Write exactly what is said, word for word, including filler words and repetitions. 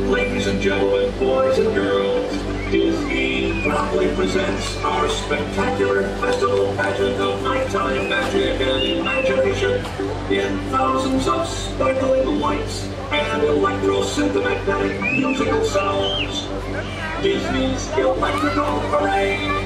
Ladies and gentlemen, boys and girls, Disney proudly presents our spectacular festival pageant of nighttime magic and imagination in thousands of sparkling lights and electro-synthamagnetic musical sounds. Disney's Electrical Parade.